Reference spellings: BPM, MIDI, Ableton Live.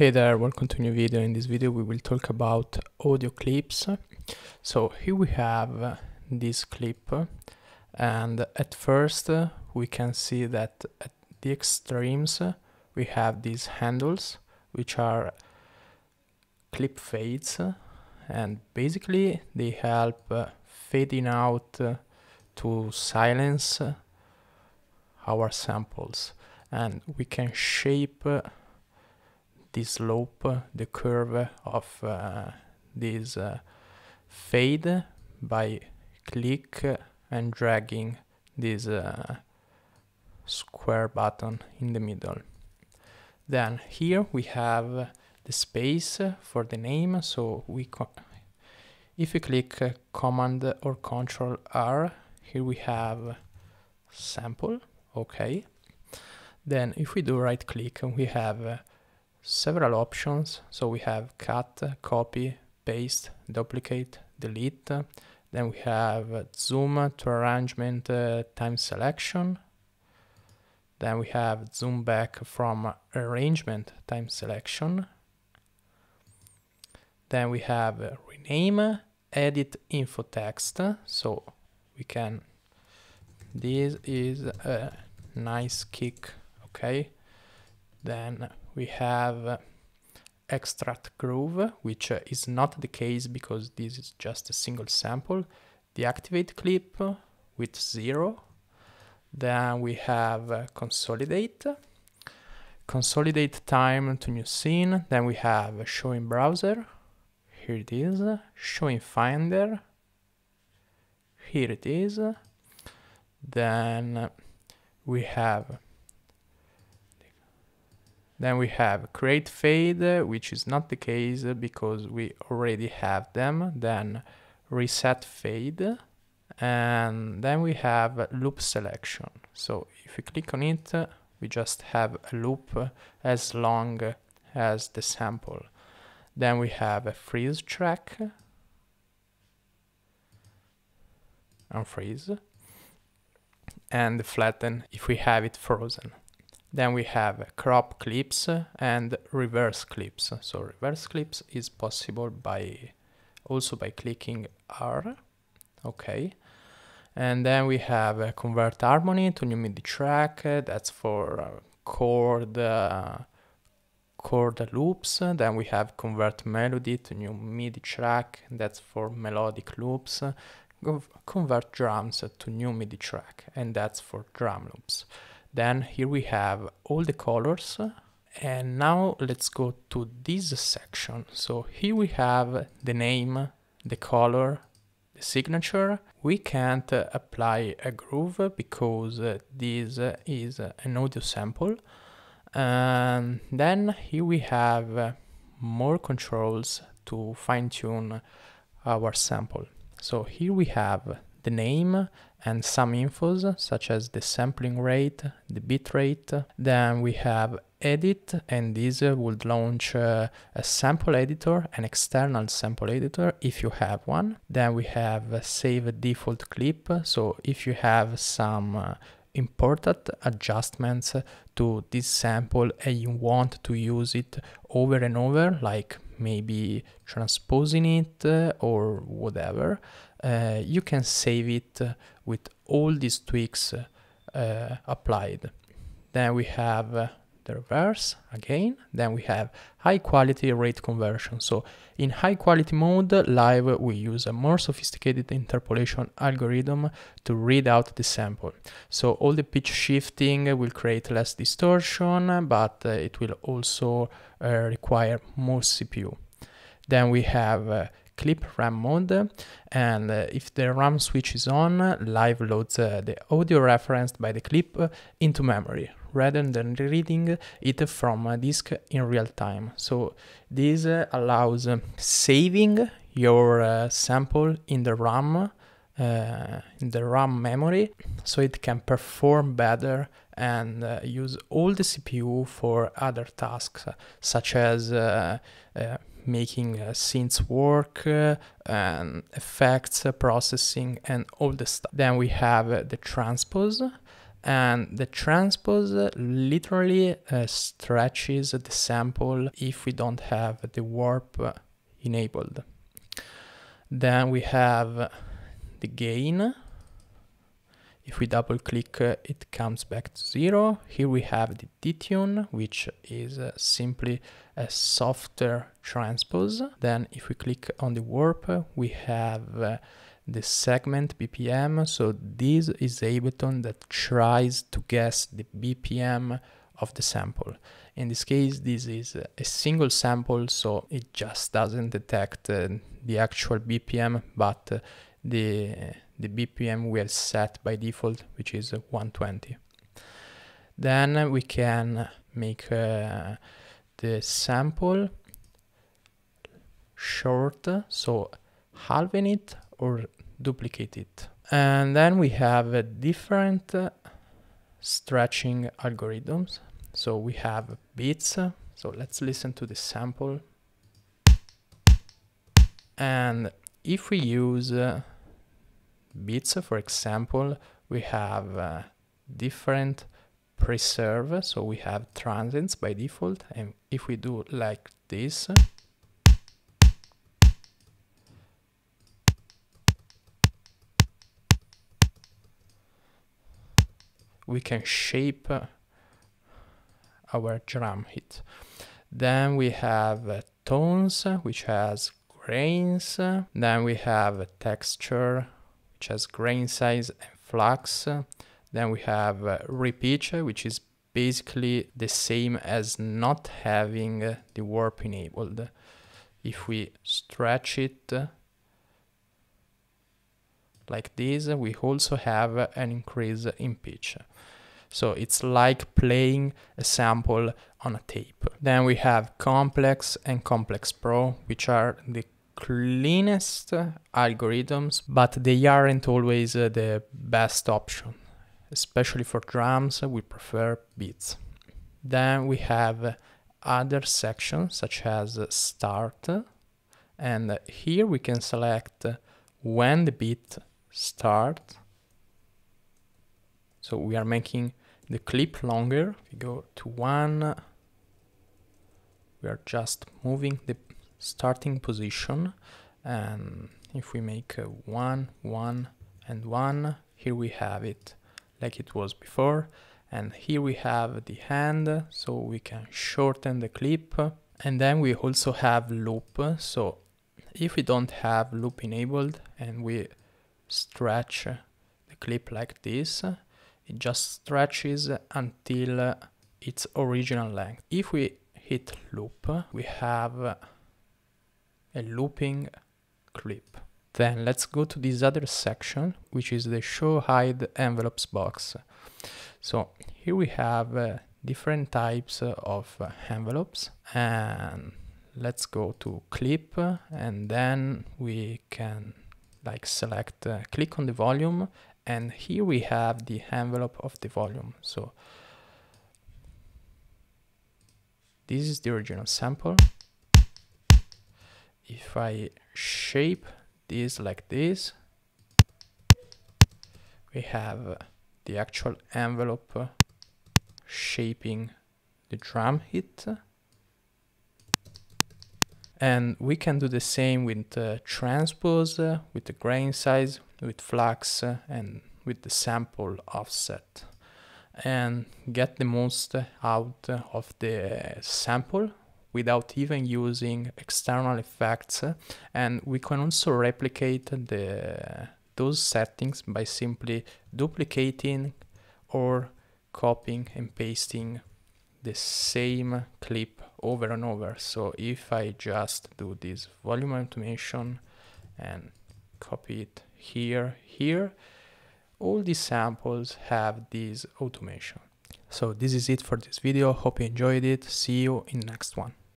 Hey there, welcome to a new video. In this video we will talk about audio clips. So here we have this clip, and at first we can see that at the extremes we have these handles which are clip fades, and basically they help fading out to silence our samples, and we can shape the slope, the curve of this fade by click and dragging this square button in the middle. Then here we have the space for the name, so if you click Command or Control R, here we have sample, okay. Then if we do right click, we have several options, so we have cut, copy, paste, duplicate, delete. Then we have zoom to arrangement, time selection. Then we have zoom back from arrangement, time selection. Then we have rename, edit info text, so we can, this is a nice kick, okay. Then we have extract groove, which is not the case because this is just a single sample. Deactivate clip with 0. Then we have consolidate. Consolidate time to new scene. Then we have show in browser. Here it is. Show in finder. Here it is. Then we have create fade, which is not the case because we already have them. Then reset fade. And then we have loop selection. So if you click on it, we just have a loop as long as the sample. Then we have a freeze track. Unfreeze. And flatten if we have it frozen. Then we have crop clips and reverse clips. So reverse clips is possible also by clicking R, okay. And then we have convert harmony to new MIDI track. That's for chord loops. Then we have convert melody to new MIDI track. That's for melodic loops. Convert drums to new MIDI track, and that's for drum loops. Then here we have all the colors, and now let's go to this section. So here we have the name, the color, the signature. We can't apply a groove because this is an audio sample. And then here we have more controls to fine-tune our sample. So here we have the name and some infos such as the sampling rate, the bit rate. Then we have edit, and this would launch a sample editor, an external sample editor if you have one. Then we have save default clip, so if you have some important adjustments to this sample and you want to use it over and over, like maybe transposing it or whatever, you can save it with all these tweaks applied. Then we have the reverse again. Then we have high quality rate conversion. So in high quality mode live, we use a more sophisticated interpolation algorithm to read out the sample. So all the pitch shifting will create less distortion, but it will also require more CPU. Then we have clip RAM mode, and if the RAM switch is on, live loads the audio referenced by the clip into memory rather than reading it from a disk in real time. So this allows saving your sample in the RAM memory, so it can perform better and use all the CPU for other tasks, such as making synths work, and effects processing, and all the stuff. Then we have the transpose, and the transpose literally stretches the sample if we don't have the warp enabled. Then we have the gain. If we double click, it comes back to 0. Here we have the detune, which is simply a softer transpose. Then if we click on the warp, we have the segment BPM. So this is Ableton that tries to guess the BPM of the sample. In this case, this is a single sample, so it just doesn't detect the actual BPM, but the BPM we have set by default, which is 120. Then we can make the sample short, so halving it or duplicate it. And then we have a different stretching algorithms. So we have beats. So let's listen to the sample. And if we use beats, for example, we have different preserve. So we have transients by default. And if we do like this, we can shape our drum hit. Then we have tones, which has grains. Then we have texture, which has grain size and flux. Then we have repitch, which is basically the same as not having the warp enabled. If we stretch it like this, we also have an increase in pitch. So it's like playing a sample on a tape. Then we have Complex and Complex Pro, which are the cleanest algorithms, but they aren't always the best option. Especially for drums, we prefer beats. Then we have other sections, such as Start. And here we can select when the beat starts. So we are making the clip longer. If we go to 1, we are just moving the starting position. And if we make 1, 1, and 1, here we have it like it was before. And here we have the hand, so we can shorten the clip. And then we also have loop. So if we don't have loop enabled and we stretch the clip like this, it just stretches until its original length. If we hit loop, we have a looping clip. Then let's go to this other section, which is the show hide envelopes box. So here we have different types of envelopes, and let's go to clip, and then we can like select, click on the volume. And here we have the envelope of the volume. So this is the original sample. If I shape this like this, we have the actual envelope shaping the drum hit. And we can do the same with transpose, with the grain size, with flux, and with the sample offset, and get the most out of the sample without even using external effects. And we can also replicate those settings by simply duplicating or copying and pasting the same clip over and over. So if I just do this volume automation and copy it here, all these samples have this automation. So this is it for this video. Hope you enjoyed it. See you in next one.